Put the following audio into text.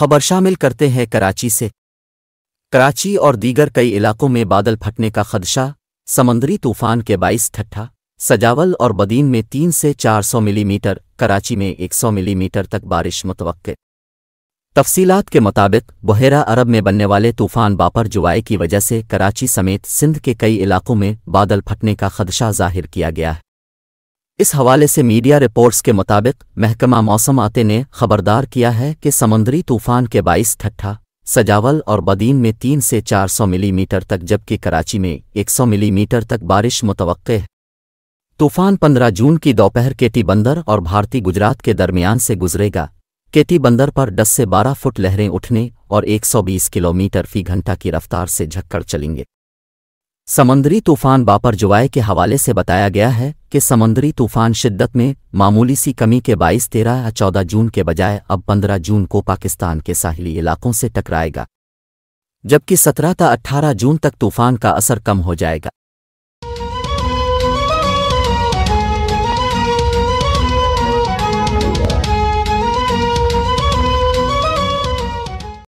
खबर शामिल करते हैं। कराची से कराची और दीगर कई इलाकों में बादल फटने का खदशा, समंदरी तूफान के बाइस ठट्ठा, सजावल और बदीन में 3 से 400 मिलीमीटर, कराची में 100 मिलीमीटर तक बारिश मुतवक्के। तफसीलात के मुताबिक बहरा अरब में बनने वाले तूफान बापर जुवाए की वजह से कराची समेत सिंध के कई इलाकों में बादल फटने का खदशा जाहिर किया गया है। इस हवाले से मीडिया रिपोर्ट्स के मुताबिक महकमा मौसमात ने खबरदार किया है कि समंदरी तूफान के बाइस ठट्ठा, सजावल और बदीन में 3 से 400 मिलीमीटर तक जबकि कराची में 100 मिलीमीटर तक बारिश मुतवक्के है। तूफान 15 जून की दोपहर केटी बंदर और भारतीय गुजरात के दरमियान से गुजरेगा। केटी बंदर पर 10 से 12 फुट लहरें उठने और 120 किलोमीटर फ़ी घंटा की रफ्तार से झक्कड़ चलेंगे। समंदरी तूफान बापर जुवाए के हवाले से बताया गया है कि समंदरी तूफान शिद्दत में मामूली सी कमी के बाइस 13 या 14 जून के बजाय अब 15 जून को पाकिस्तान के साहिली इलाकों से टकराएगा, जबकि 17 या 18 जून तक तूफान का असर कम हो जाएगा।